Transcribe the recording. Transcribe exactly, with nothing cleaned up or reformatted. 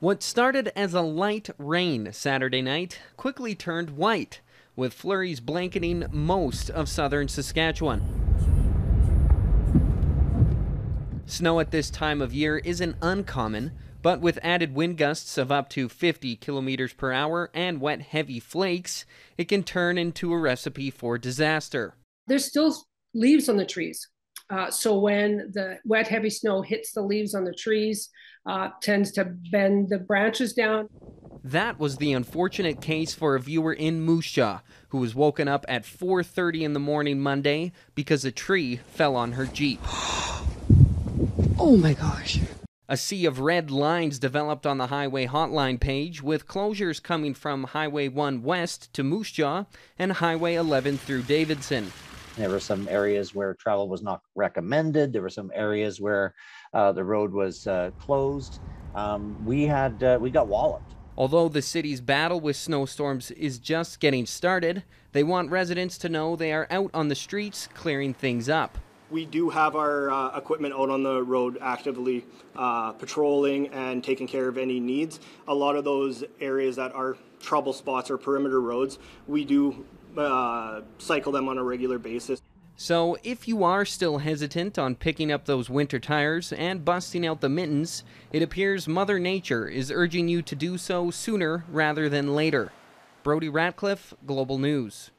What started as a light rain Saturday night quickly turned white, with flurries blanketing most of southern Saskatchewan. Snow at this time of year isn't uncommon, but with added wind gusts of up to fifty kilometers per hour and wet, heavy flakes, it can turn into a recipe for disaster. There's still leaves on the trees. Uh, so when the wet, heavy snow hits the leaves on the trees, uh, tends to bend the branches down. That was the unfortunate case for a viewer in Moose Jaw, who was woken up at four thirty in the morning Monday because a tree fell on her Jeep. Oh my gosh. A sea of red lines developed on the highway hotline page, with closures coming from Highway one west to Moose Jaw and Highway eleven through Davidson. There were some areas where travel was not recommended. There were some areas where uh, the road was uh, closed. Um, we had uh, we got walloped. Although the city's battle with snowstorms is just getting started, they want residents to know they are out on the streets clearing things up. We do have our uh, equipment out on the road actively uh, patrolling and taking care of any needs. A lot of those areas that are trouble spots or perimeter roads, we do uh, cycle them on a regular basis. So if you are still hesitant on picking up those winter tires and busting out the mittens, it appears Mother Nature is urging you to do so sooner rather than later. Brody Ratcliffe, Global News.